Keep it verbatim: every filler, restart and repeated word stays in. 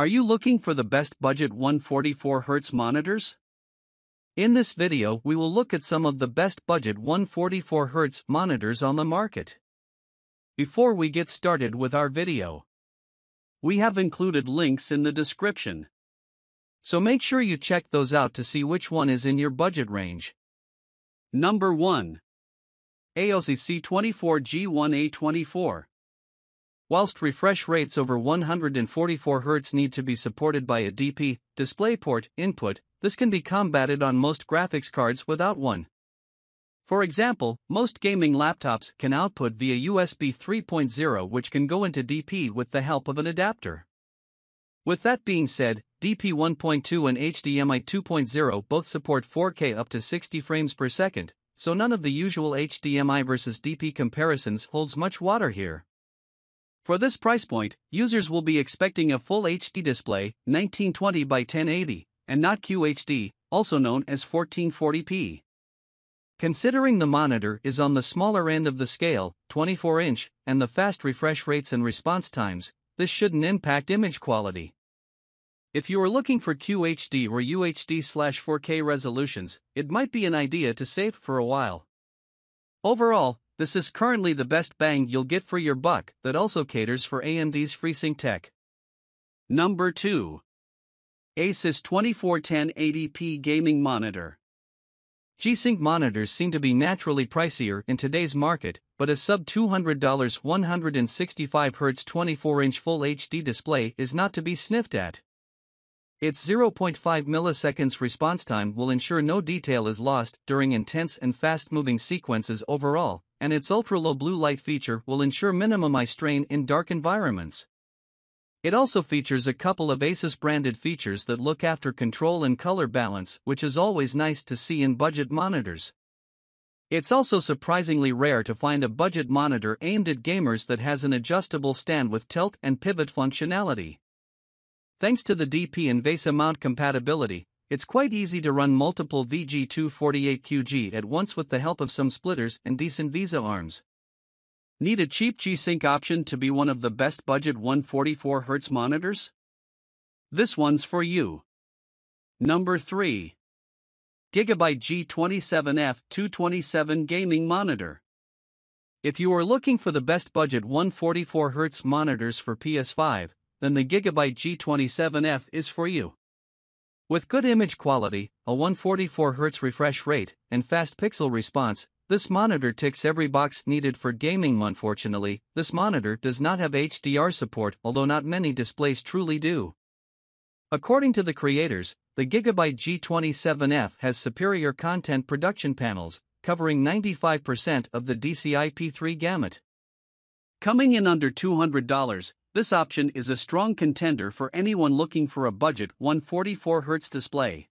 Are you looking for the best budget one forty-four hertz monitors? In this video, we will look at some of the best budget one forty-four hertz monitors on the market. Before we get started with our video, we have included links in the description, so make sure you check those out to see which one is in your budget range. Number one. A O C C twenty-four G one A twenty-four. Whilst refresh rates over one forty-four hertz need to be supported by a D P, DisplayPort, input, this can be combated on most graphics cards without one. For example, most gaming laptops can output via U S B three point oh, which can go into D P with the help of an adapter. With that being said, D P one point two and H D M I two point oh both support four K up to sixty frames per second, so none of the usual H D M I versus D P comparisons holds much water here. For this price point, users will be expecting a Full H D display, nineteen twenty by ten eighty, and not Q H D, also known as fourteen forty p. Considering the monitor is on the smaller end of the scale, twenty-four inch, and the fast refresh rates and response times, this shouldn't impact image quality. If you are looking for Q H D or U H D slash four K resolutions, it might be an idea to save for a while. Overall, this is currently the best bang you'll get for your buck that also caters for A M D's FreeSync tech. Number two. Asus twenty-four ten eighty p Gaming Monitor. G-Sync monitors seem to be naturally pricier in today's market, but a sub two hundred dollar one sixty-five hertz twenty-four inch Full H D display is not to be sniffed at. Its zero point five milliseconds response time will ensure no detail is lost during intense and fast-moving sequences overall, and its ultra-low blue light feature will ensure minimum eye strain in dark environments. It also features a couple of Asus-branded features that look after control and color balance, which is always nice to see in budget monitors. It's also surprisingly rare to find a budget monitor aimed at gamers that has an adjustable stand with tilt and pivot functionality. Thanks to the D P and VESA mount compatibility, it's quite easy to run multiple V G two forty-eight Q G at once with the help of some splitters and decent VESA arms. Need a cheap G-Sync option to be one of the best budget one forty-four hertz monitors? This one's for you. Number three. Gigabyte G twenty-seven F two twenty-seven Gaming Monitor. If you are looking for the best budget one forty-four hertz monitors for P S five, then the Gigabyte G twenty-seven F is for you. With good image quality, a one forty-four hertz refresh rate, and fast pixel response, this monitor ticks every box needed for gaming. Unfortunately, this monitor does not have H D R support, although not many displays truly do. According to the creators, the Gigabyte G twenty-seven F has superior content production panels, covering ninety-five percent of the D C I P three gamut. Coming in under two hundred dollars, this option is a strong contender for anyone looking for a budget one forty-four hertz display.